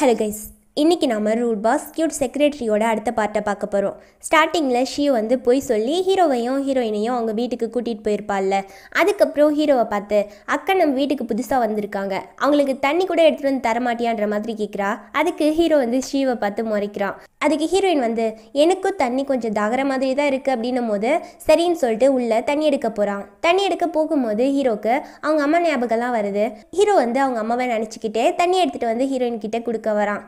Hello guys, இன்னைக்கு நாம root pass cute செக்ரட்டரியோட அடுத்த பார்ட்ட பார்க்க போறோம். ஸ்டார்டிங்ல ஷீ வந்து போய் சொல்லி ஹீரோவையும் ஹீரோயினையும் அவங்க வீட்டுக்கு கூட்டிட்டு போயிருப்பால்ல. அதுக்கு அப்புறம் ஹீரோவை பார்த்து அக்கா நம்ம வீட்டுக்கு புதுசா வந்திருக்காங்க. அவங்களுக்கு தண்ணி கூட எடுத்துட்டு வந்து தர மாட்டியான்ற மாதிரி கேக்குறா. அதுக்கு ஹீரோ வந்து ஷீவை பார்த்து முறைக்கிறான். அதுக்கு ஹீரோயின் வந்து எனக்கு தண்ணி கொஞ்சம் தாகற மாதிரி தான் இருக்கு அப்படினும்போது சரின்னு சொல்லிட்டு உள்ள தண்ணி எடுக்க போறான். தண்ணி எடுக்க போகும்போது ஹீரோக்கு அவங்க அம்மா ஞாபகம்லாம் வருது. ஹீரோ வந்து அவங்க அம்மாவை நினைச்சிக்கிட்டே தண்ணி எடுத்துட்டு வந்து ஹீரோயின் கிட்ட கொடுக்க வரான்.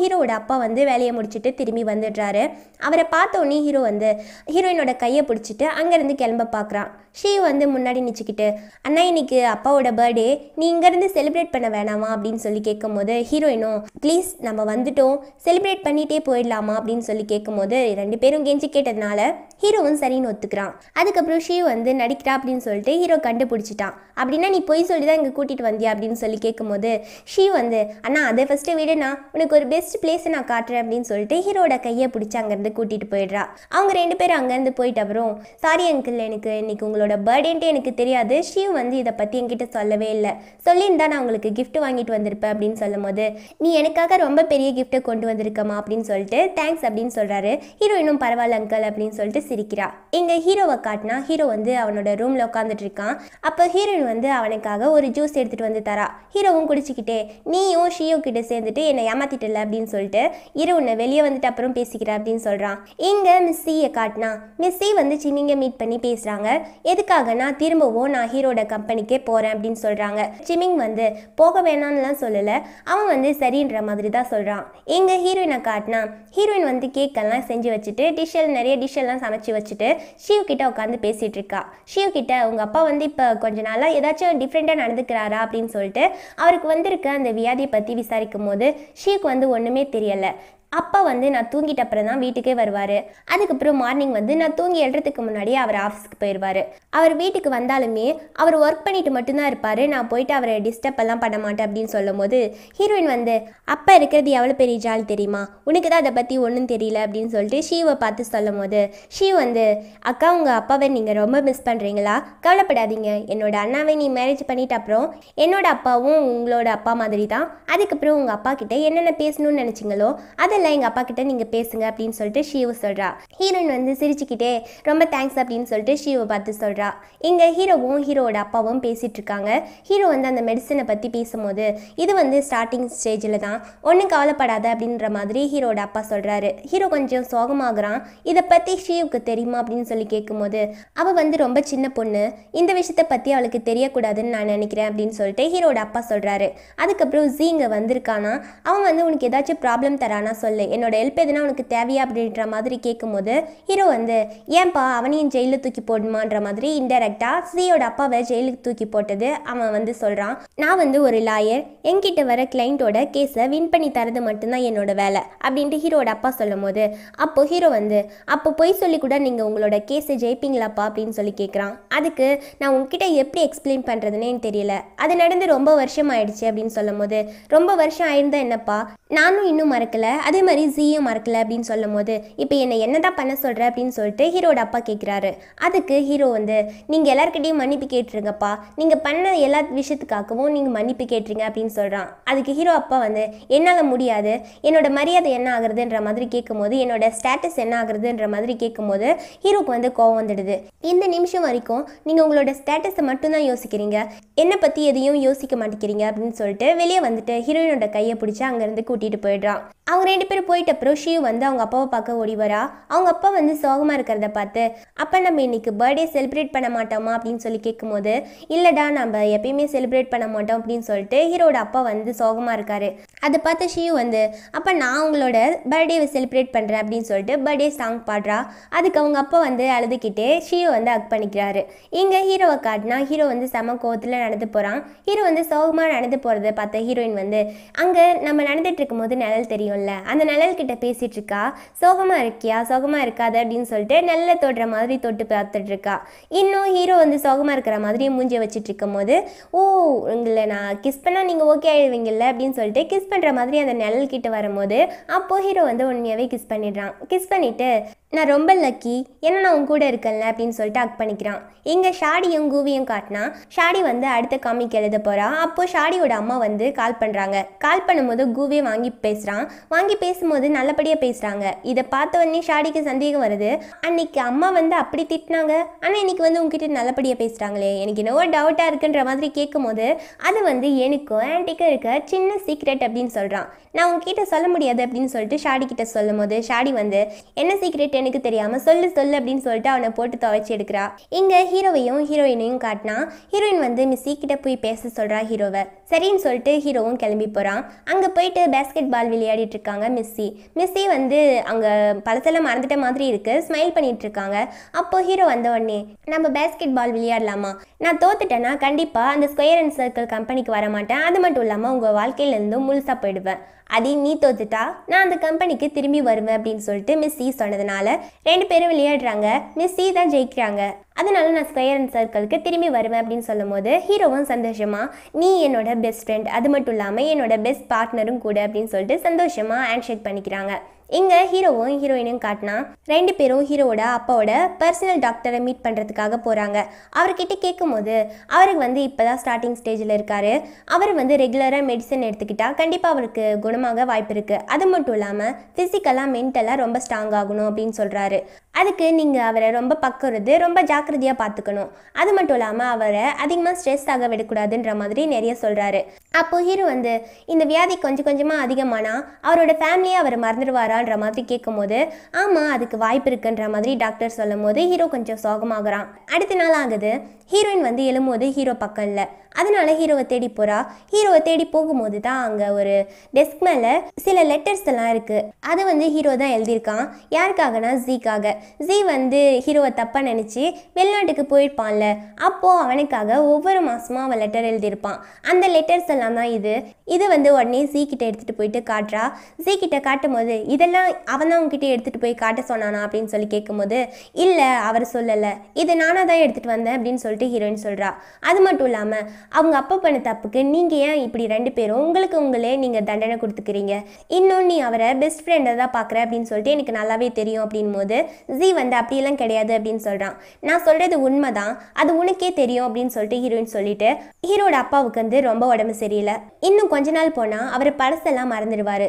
ஹீரோவோட அப்பா வந்து வேலையை முடிச்சிட்டு திரும்பி வந்துடுறாரு. அவரை பார்த்தோன்னே ஹீரோ வந்து ஹீரோயினோட கையை பிடிச்சிட்டு அங்கேருந்து கிளம்ப பார்க்குறான். ஷீ வந்து முன்னாடி நினச்சிக்கிட்டு அண்ணா இன்னைக்கு அப்பாவோட பர்த்டே, நீ இங்கேருந்து செலிப்ரேட் பண்ண வேணாமா அப்படின்னு சொல்லி கேட்கும் போது ஹீரோயினும் ப்ளீஸ் நம்ம வந்துட்டோம் செலிப்ரேட் பண்ணிகிட்டே போயிடலாமா அப்படின்னு சொல்லி கேட்கும் போது ரெண்டு பேரும் கெஞ்சி கேட்டதுனால ஹீரோவும் சரின்னு ஒத்துக்கிறான். அதுக்கப்புறம் ஷீ வந்து நடிக்கிறா அப்படின்னு சொல்லிட்டு ஹீரோ கண்டுபிடிச்சிட்டான். அப்படின்னா நீ போய் சொல்லி தான் இங்கே கூட்டிகிட்டு வந்தியா அப்படின்னு சொல்லி கேட்கும் போது ஷீ வந்து அண்ணா அதை ஃபஸ்ட்டு விடுண்ணா, உனக்கு ஒரு பெஸ்ட் பிளேஸை நான் காட்டுறேன் அப்படின்னு சொல்லிட்டு ஹீரோட கையை பிடிச்சி அங்கேருந்து கூட்டிகிட்டு போயிடுறா. அவங்க ரெண்டு பேரும் அங்கேருந்து போயிட்டு அப்புறம் சாரி அங்கிள், எனக்கு இன்னைக்கு உங்களோட பர்த்டேன்ட்டு எனக்கு தெரியாது, ஷீவ் வந்து இதை பற்றி என்கிட்ட சொல்லவே இல்லை, சொல்லியிருந்தா நான் உங்களுக்கு கிஃப்ட் வாங்கிட்டு வந்திருப்பேன் அப்படின்னு சொல்லும் போது நீ எனக்காக ரொம்ப பெரிய கிஃப்ட்டை கொண்டு வந்திருக்கமா அப்படின்னு சொல்லிட்டு தேங்க்ஸ் அப்படின்னு சொல்கிறாரு. ஹீரோயினும் பரவாயில்ல அங்கிள் அப்படின்னு சொல்லிட்டு சிரிக்கிறா. எங்கள் ஹீரோவை காட்டினா ஹீரோ வந்து அவனோட ரூமில் உட்காந்துட்டு இருக்கான். அப்போ ஹீரோயின் வந்து அவனுக்காக ஒரு ஜூஸ் எடுத்துகிட்டு வந்து தரா. ஹீரோவும் குடிச்சிக்கிட்டே நீயும் ஷீயோ கிட்ட சேர்ந்துட்டு என்னை ஏமாத்திட்டு அப்படின்னு சொல்லிட்டு இரு உன்னை வெளியே வந்துட்டு அப்புறம் பேசிக்கிறேன் அப்படின்னு சொல்றான். இங்க மிஸ்ஸியை காட்டினா மிஸ்ஸி வந்து சிமிங்க மீட் பண்ணி பேசுறாங்க. எதுக்காகனா திரும்பவும் நான் ஹீரோட கம்பெனிக்கே போறேன் அப்படின்னு சொல்றாங்க. சிமிங் வந்து போக வேணாம்னுலாம் சொல்லல, அவன் வந்து சரின்ற மாதிரி தான் சொல்றான். எங்க ஹீரோயினை காட்டினா ஹீரோயின் வந்து கேக்கெல்லாம் செஞ்சு வச்சுட்டு நிறைய டிஷ் எல்லாம் சமைச்சு வச்சுட்டு ஷீவ் கிட்ட உட்காந்து பேசிட்டு இருக்கா. ஷீவ் கிட்ட உங்க அப்பா வந்து இப்போ கொஞ்ச நாளா ஏதாச்சும் டிஃப்ரெண்டா நடந்துக்கிறாரா அப்படின்னு சொல்லிட்டு அவருக்கு வந்திருக்க அந்த வியாதியை பத்தி விசாரிக்கும் போது ஷீவுக்கு வந்து ஒன்றுமே தெரியலை. அப்பா வந்து நான் தூங்கிட்ட அப்புறம் தான் வீட்டுக்கே வருவார். அதுக்கப்புறம் மார்னிங் வந்து நான் தூங்கி எழுறதுக்கு முன்னாடி அவர் ஆஃபீஸ்க்கு போயிடுவார். அவர் வீட்டுக்கு வந்தாலுமே அவர் ஒர்க் பண்ணிட்டு மட்டும்தான் இருப்பார், நான் போயிட்டு அவரை டிஸ்டர்ப் எல்லாம் பண்ண மாட்டேன் அப்படின்னு சொல்லும் போது ஹீரோயின் வந்து அப்பா இருக்கிறது எவ்வளோ பெரிய ஜால் தெரியுமா, உனக்கு தான் அதை பற்றி ஒன்றும் தெரியல அப்படின்னு சொல்லிட்டு ஷீவை பார்த்து சொல்லும் போது ஷீ வந்து அக்கா உங்கள் அப்பாவை நீங்கள் ரொம்ப மிஸ் பண்ணுறீங்களா, கவலைப்படாதீங்க, என்னோட அண்ணாவை நீ மேரேஜ் பண்ணிட்ட அப்புறம் என்னோட அப்பாவும் உங்களோட அப்பா மாதிரி தான், அதுக்கப்புறம் உங்கள் அப்பா கிட்ட என்னென்ன பேசணும்னு நினச்சிங்களோ அதெல்லாம் எங்க அப்பா கிட்ட நீங்க பேசுங்க அப்படின்னு சொல்லிட்டு ஷீவ சொல்றா. ஹீரோயின் வந்து சிரிச்சுக்கிட்டே ரொம்ப தேங்க்ஸ் அப்படின்னு சொல்லிட்டு ஷீவ பார்த்து சொல்றா. இங்க ஹீரோவும் ஹீரோட அப்பாவும் பேசிட்டு இருக்காங்க. ஹீரோ வந்து அந்த மெடிசனை பத்தி பேசும்போது இது வந்து ஸ்டார்டிங் ஸ்டேஜில் தான், ஒன்றும் கவலைப்படாத அப்படின்ற மாதிரி ஹீரோட அப்பா சொல்றாரு. ஹீரோ கொஞ்சம் சோகமாகறான். இதை பத்தி ஷீவுக்கு தெரியுமா அப்படின்னு சொல்லி கேட்கும்போது அவ வந்து ரொம்ப சின்ன பொண்ணு, இந்த விஷயத்தை பத்தி அவளுக்கு தெரியக்கூடாதுன்னு நான் நினைக்கிறேன் அப்படின்னு சொல்லிட்டு ஹீரோட அப்பா சொல்றாரு. அதுக்கப்புறம் ஜீ இங்க வந்திருக்கானா, அவன் வந்து உனக்கு ஏதாச்சும் ப்ராப்ளம் தரானா சொல்லு, என்னோட ஹெல்ப் எதுனா உனக்கு தேவையா அப்படின்ற மாதிரி கேட்கும்போது ஹீரோ வந்து ஏன்பா அவனையும் ஜெயிலில் தூக்கி போடுமான்ற மாதிரி இன்டெரக்டா சியோட அப்பாவை ஜெயிலுக்கு தூக்கி போட்டது அவன் வந்து சொல்றான். நான் வந்து ஒரு லாயர், என்கிட்ட வர கிளைண்டோட கேஸை வின் பண்ணி தரது மட்டும்தான் என்னோட வேலை அப்படின்ட்டு ஹீரோட அப்பா சொல்லும் போது அப்போ ஹீரோ வந்து அப்போ பொய் சொல்லி கூட நீங்க உங்களோட கேஸை ஜெயிப்பீங்களாப்பா அப்படின்னு சொல்லி கேட்குறான். அதுக்கு நான் உங்ககிட்ட எப்படி எக்ஸ்பிளைன் பண்றதுன்னு தெரியல, அது நடந்து ரொம்ப வருஷம் ஆயிடுச்சு அப்படின்னு சொல்லும் போது ரொம்ப வருஷம் ஆயிருந்தா என்னப்பா, நானும் இன்னும் மறக்கல, அதே மாதிரி ஜீயும் மறக்கலை அப்படின்னு சொல்லும் போது இப்போ என்னை என்ன தான் பண்ண சொல்கிற அப்படின்னு சொல்லிட்டு ஹீரோட அப்பா கேட்குறாரு. அதுக்கு ஹீரோ வந்து நீங்கள் எல்லாருக்கிட்டையும் மன்னிப்பு கேட்டுருங்கப்பா, நீங்கள் பண்ண எல்லா விஷயத்துக்காகவும் நீங்கள் மன்னிப்பு கேட்டுருங்க அப்படின்னு சொல்கிறான். அதுக்கு ஹீரோ அப்பா வந்து என்னால் முடியாது, என்னோட மரியாதை என்ன ஆகுறதுன்ற மாதிரி கேட்கும்போது என்னோட ஸ்டேட்டஸ் என்ன ஆகுறதுன்ற மாதிரி கேட்கும்போது ஹீரோக்கு வந்து கோவம் வந்துடுது. இந்த நிமிஷம் வரைக்கும் நீங்கள் உங்களோட ஸ்டேட்டஸை மட்டும்தான் யோசிக்கிறீங்க, என்னை பற்றி எதையும் யோசிக்க மாட்டேங்கிறீங்க அப்படின்னு சொல்லிட்டு வெளியே வந்துட்டு ஹீரோயினோட கையை பிடிச்சி அங்கேருந்து கூட்டிகிட்டு போயிடுறான். அவங்க ரெண்டு பேரும் போயிட்ட அப்புறம் ஷீவ் வந்து அவங்க அப்பாவை பார்க்க ஓடிவரா. அவங்க அப்பா வந்து சோகமாக இருக்கிறத பார்த்து அப்பா நம்ம இன்னைக்கு பர்த்டே செலிப்ரேட் பண்ண மாட்டோமா அப்படின்னு சொல்லி கேட்கும்போது இல்லைடா நம்ம எப்பயுமே செலிப்ரேட் பண்ண மாட்டோம் அப்படின்னு சொல்லிட்டு ஹீரோட அப்பா வந்து சோகமாக இருக்காரு. அதை பார்த்து ஷீவ் வந்து அப்போ நான் அவங்களோட பர்த்டேவை செலிப்ரேட் பண்ணுறேன் அப்படின்னு சொல்லிட்டு பர்த்டே சாங் பாடுறா. அதுக்கு அவங்க அப்பா வந்து அழுதுகிட்டே ஷீவ் வந்து ஹக் பண்ணிக்கிறாரு. இங்கே ஹீரோவை காட்டினா ஹீரோ வந்து செம கோவத்தில் நடந்து போகிறான். ஹீரோ வந்து சோகமாக நடந்து போகிறத பார்த்த ஹீரோயின் வந்து அங்கே நம்ம நடந்துட்டு இருக்கும்போது நிழல் தெரியும், and the Nalal Kita Pesitrika, Sogamarikia, Sogamarka, that in Sultan, Nella Todra Madri Totapatrika. In no hero on the Sogamarka Madri Munjava Chitrika Mother, oh, Unglena, Kispana Ningoka, Winglab in Sultan, Kispandra Madri and the Nalal Kita Varamode, Apo hero and the one Miavi Kispanidra, Kispanita. நான் ரொம்ப lucky என்ன நான் உங்க கூட இருக்கேன்ல அப்படினு சொல்லிட்டு அக் பண்ணிக்கிறான். இங்க ஷாடியும் கூவியும் காட்னா ஷாடி வந்து அடுத்த காமிக் எழுத போறா. அப்போ ஷாடியோட அம்மா வந்து கால் பண்றாங்க. கால் பண்ணும்போது கூவி வாங்கி பேசுறான். வாங்கி பேசும்போது நல்லபடியா பேசுறாங்க. இத பார்த்த உடனே ஷாடிக்கு சந்தேகம் வருது. அன்னைக்கு அம்மா வந்து அப்படி திட்டுனாங்க. ஆனா இன்னைக்கு வந்து உன்கிட்ட நல்லபடியா பேசுறாங்களே. எனக்கு என்னவோ டவுட்டா இருக்குன்ற மாதிரி கேக்கும்போது அது வந்து எனக்கு ஆன்டிக்கு இருக்க சின்ன சீக்ரெட் அப்படினு சொல்றான். நான் உன்கிட்ட சொல்ல முடியாது அப்படினு சொல்லிட்டு ஷாடி கிட்ட சொல்லும்போது ஷாடி வந்து என்ன சீக்ரெட் எனக்கு தெரியாம சொல்லு சொல்லு அப்படினு சொல்லிட்டு அவனை போட்டு துவைச்சி எடுக்கறா. இங்க ஹீரோவையும் ஹீரோயினையும் காட்னா ஹீரோயின் வந்து மிஸ் கிட்ட போய் பேச சொல்றா ஹீரோவை. சரின்னு சொல்லிட்டு ஹீரோவும் கிளம்பி போறான். அங்க போயிட்டு பேஸ்கெட் பால் விளையாடிட்டு இருக்காங்க மிஸ்ஸி. மிஸ்ஸி வந்து அங்க பலசல மறந்துட்ட மாதிரி இருக்கு. ஸ்மைல் பண்ணிட்டு இருக்காங்க. அப்போ ஹீரோ வந்த உடனே நம்ம பேஸ்கெட் பால் விளையாடலாமா? நான் தோத்துட்டேனா கண்டிப்பா அந்த ஸ்கொயர் அண்ட் சர்க்கிள் கம்பெனிக்கு வர மாட்டேன். அது மட்டும் இல்லாம உங்க வாழ்க்கையில இருந்து முழுசா போயிடுவேன். அதே நீ தோத்துட்டா நான் அந்த கம்பெனிக்கு திரும்பி வருவேன் அப்படின்னு சொல்லிட்டு மிஸ்ஸி சொன்னதுனால ரெண்டு பேரும் விளையாடுறாங்க. மிஸ்ஸி தான் ஜெயிக்கிறாங்க. அதனால நான் ஸ்கொயர் அண்ட் சர்க்கிளுக்கு திரும்பி வருவேன் அப்படின்னு சொல்லும் போது ஹீரோவும் சந்தோஷமா நீ என்னோட பெஸ்ட் ஃப்ரெண்ட் அது மட்டும் இல்லாமல் என்னோட பெஸ்ட் பார்ட்னரும் கூட அப்படின்னு சொல்லிட்டு சந்தோஷமா ஹேண்ட்ஷேக் பண்ணிக்கிறாங்க. இங்க ஹீரோவும் ஹீரோயினும் காட்டினா ரெண்டு பேரும் ஹீரோவோட அப்பாவோட பர்சனல் டாக்டரை மீட் பண்ணுறதுக்காக போகிறாங்க. அவர்கிட்ட கேட்கும்போது அவருக்கு வந்து இப்போதான் ஸ்டார்டிங் ஸ்டேஜில் இருக்காரு. அவர் வந்து ரெகுலராக மெடிசன் எடுத்துக்கிட்டால் கண்டிப்பாக அவருக்கு குணமாக வாய்ப்பு இருக்குது. அது மட்டும் இல்லாமல் ஃபிசிக்கலாக மென்டலாக ரொம்ப ஸ்ட்ராங் ஆகணும் அப்படின்னு சொல்கிறாரு. அதுக்கு நீங்கள் அவரை ரொம்ப பக்குறது ரொம்ப ஜாக்கிரதையாக பார்த்துக்கணும். அது மட்டும் இல்லாமல் அவரை அதிகமாக ஸ்ட்ரெஸ் ஆக விடக்கூடாதுன்ற மாதிரி நிறைய சொல்கிறாரு. அப்போது ஹீரோ வந்து இந்த வியாதி கொஞ்சம் கொஞ்சமாக அதிகமானால் அவரோட ஃபேமிலியை அவர் மறந்துடுவாரா மாதிரி கேட்கும்போது ஆமா அதுக்கு வாய்ப்பு இருக்குன்ற மாதிரி டாக்டர் சொல்லும் போது ஹீரோ கொஞ்சம் சோகமாகறான். அடுத்த நாள் ஆகுது. ஹீரோயின் வந்து எழும்போது ஹீரோ பக்கம் இல்லை. அதனால ஹீரோவை தேடி போறா. ஹீரோவை தேடி போகும்போது தான் அங்க ஒரு டெஸ்க் மேல சில லெட்டர்ஸ் எல்லாம் இருக்கு. அதை வந்து ஹீரோ தான் எழுதியிருக்கான். யாருக்காகனா ஜீக்காக. ஜீ வந்து ஹீரோவை தப்பா நினைச்சு வெளிநாட்டுக்கு போயிருப்பான்ல, அப்போ அவனுக்காக ஒவ்வொரு மாசமும் அவன் லெட்டர் எழுதியிருப்பான். அந்த லெட்டர்ஸ் எல்லாம் தான் இது. இது வந்து உடனே ஜீ கிட்ட எடுத்துட்டு போயிட்டு காட்டுறா. ஜீ கிட்ட காட்டும் போது இதெல்லாம் அவன் தான் உங்ககிட்ட எடுத்துட்டு போய் காட்ட சொன்னானா அப்படின்னு சொல்லி கேட்கும்போது இல்ல அவர் சொல்லல, இது நானா தான் எடுத்துட்டு வந்தேன் அப்படின்னு சொல்லிட்டு ஹீரோயின் சொல்றா. அது மட்டும் இல்லாம அவங்க அப்பா பண்ண தப்புக்கு நீங்க ஏன் இப்படி ரெண்டு பேரும் உங்களுக்கு உங்களே நீங்க தண்டனை கொடுத்துக்கிறீங்க, இன்னும் நீ அவரை பெஸ்ட் ஃப்ரெண்டை தான் பார்க்குற அப்படின்னு சொல்லிட்டு எனக்கு நல்லாவே தெரியும் அப்படின் போது ஜீ வந்து அப்படியெல்லாம் கிடையாது அப்படின்னு சொல்றான். நான் சொல்றது உண்மைதான், அது உனக்கே தெரியும் அப்படின்னு சொல்லிட்டு ஹீரோயின் சொல்லிட்டு ஹீரோட அப்பாவுக்கு வந்து ரொம்ப உடம்பு சரியில்லை. இன்னும் கொஞ்ச நாள் போனா அவர் பழசெல்லாம் மறந்துடுவாரு.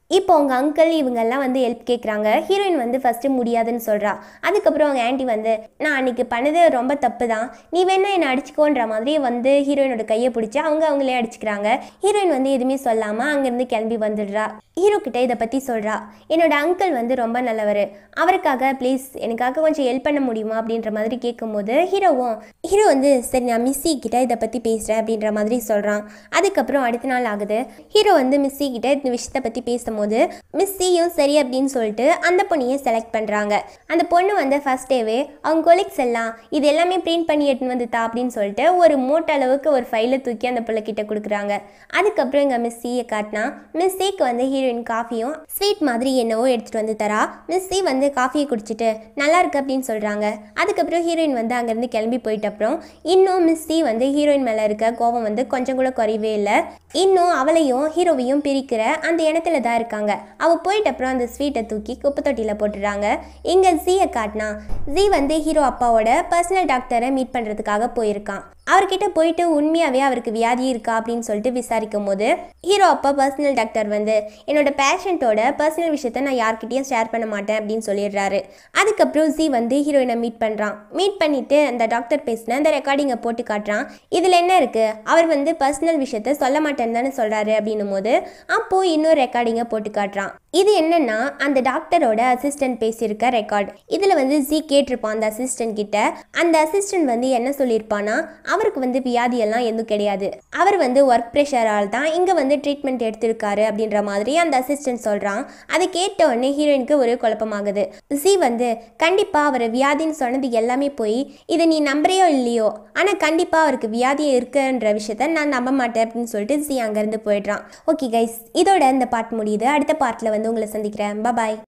இப்போ அவங்க அங்கிள் இவங்கெல்லாம் வந்து ஹெல்ப் கேட்குறாங்க. ஹீரோயின் வந்து ஃபஸ்ட்டு முடியாதுன்னு சொல்கிறா. அதுக்கப்புறம் அவங்க ஆன்ட்டி வந்து நான் அன்றைக்கி பண்ணது ரொம்ப தப்பு தான், நீ வேணா என்னை அடிச்சுக்கோன்ற மாதிரி வந்து ஹீரோயினோட கையை பிடிச்சி அவங்களே அடிச்சுக்கிறாங்க. ஹீரோயின் வந்து எதுவுமே சொல்லாமல் அங்கேருந்து கிளம்பி வந்துடுறா. ஹீரோ கிட்ட இதை பற்றி சொல்கிறா. என்னோட அங்கிள் வந்து ரொம்ப நல்லவர், அவருக்காக ப்ளீஸ் எனக்காக கொஞ்சம் ஹெல்ப் பண்ண முடியுமா அப்படின்ற மாதிரி கேட்கும்போது ஹீரோ வந்து சரி நான் மிஸ்ஸி கிட்ட இதை பற்றி பேசுகிறேன் அப்படின்ற மாதிரி சொல்கிறான். அதுக்கப்புறம் அடுத்த நாள் ஆகுது. ஹீரோ வந்து மிஸ்ஸி கிட்ட இந்த விஷயத்தை பற்றி பேசும்போது மிஸ்ஸியும் சரி அப்படின்னு சொல்லிட்டு அந்த பொண்ணையை செலக்ட் பண்ணுறாங்க. அந்த பொண்ணு வந்து ஃபர்ஸ்ட் டேவே அவங்க கொலீக்ஸ் எல்லாம் இது எல்லாமே பிரிண்ட் பண்ணி எடுத்துன்னு வந்துட்டா அப்படின்னு சொல்லிட்டு ஒரு மூட்டை அளவுக்கு ஒரு ஃபைலை தூக்கி அந்த பிள்ளை கிட்ட கொடுக்குறாங்க. அதுக்கப்புறம் எங்கள் மிஸ்ஸியை காட்டினா மிஸ்ஸிக்கு வந்து ஹீரோயின் காஃபியும் ஸ்வீட் மாதிரி என்னவோ எடுத்துகிட்டு வந்து தரா. மிஸ்ஸி வந்து காஃபியை குடிச்சிட்டு நல்லா இருக்கு அப்படின்னு சொல்கிறாங்க. அதுக்கப்புறம் ஹீரோயின் வந்து அங்கேருந்து கிளம்பி போயிட்ட அப்புறம் இன்னும் மிஸ்ஸி வந்து ஹீரோயின் மேலே இருக்க கோபம் வந்து கொஞ்சம் கூட குறையவே இல்லை. இன்னும் அவளையும் ஹீரோவையும் பிரிக்கிற அந்த இடத்துல தான் இருக்காங்க. அவள் போயிட்ட அப்புறம் அந்த ஸ்வீட்டை தூக்கி குப்பை தொட்டியில் போட்டுடுறாங்க. இங்கே ஜீயை காட்டினா ஜீ வந்து ஹீரோ அப்பாவோட பர்சனல் டாக்டரை மீட் பண்ணுறதுக்காக போயிருக்கான். அவர்கிட்ட போயிட்டு உண்மையாவே அவருக்கு வியாதி இருக்கா அப்படினு சொல்லிட்டு விசாரிக்கும்போது ஹீரோ அப்பா பர்சனல் டாக்டர் வந்து என்னோட பேஷண்டோட பர்சனல் விஷயத்தை நான் யார்கிட்டயும் ஷேர் பண்ண மாட்டேன் அப்படினு சொல்லிடுறாரு. அதுக்கு அப்புறம் ஜி வந்து ஹீரோயினை மீட் பண்றான். மீட் பண்ணிட்டு அந்த டாக்டர் பேசின அந்த ரெக்கார்டிங்கை போட்டு காட்டுறான். இதுல என்ன இருக்கு, அவர் வந்து பர்சனல் விஷயத்தை சொல்ல மாட்டேன்னு தானே சொல்றாரு அப்படின்னும்போது அப்போ இன்னொரு ரெக்கார்டிங்கை போட்டு காட்டுறான். இது என்னன்னா அந்த டாக்டரோட அசிஸ்டன்ட் பேசியிருக்க ரெக்கார்ட். இதில் வந்து ஜி கேட்டிருப்பான் அந்த அசிஸ்டன்ட் கிட்ட. அந்த அசிஸ்டன்ட் வந்து என்ன சொல்லியிருப்பான்னா, அவருக்கு வந்து வியாதியெல்லாம் எதுவும் கிடையாது, அவர் வந்து ஒர்க் ப்ரெஷரால் தான் இங்கே வந்து ட்ரீட்மெண்ட் எடுத்திருக்காரு அப்படின்ற மாதிரி அந்த அசிஸ்டன்ட் சொல்கிறான். அதை கேட்ட உடனே ஹீரோயினுக்கு ஒரு குழப்பமாகுது. ஜி வந்து கண்டிப்பாக அவர் வியாதின்னு சொன்னது எல்லாமே போய் இதை நீ நம்புறையோ இல்லையோ ஆனால் கண்டிப்பாக அவருக்கு வியாதி இருக்குன்ற விஷயத்த நான் நம்ப மாட்டேன் அப்படின்னு சொல்லிட்டு ஜி அங்கேருந்து போயிடுறான். ஓகே கைஸ், இதோட இந்த பார்ட் முடியுது. அடுத்த பார்ட்டில் வந்து உங்களை சந்திக்கிறேன். பாய்.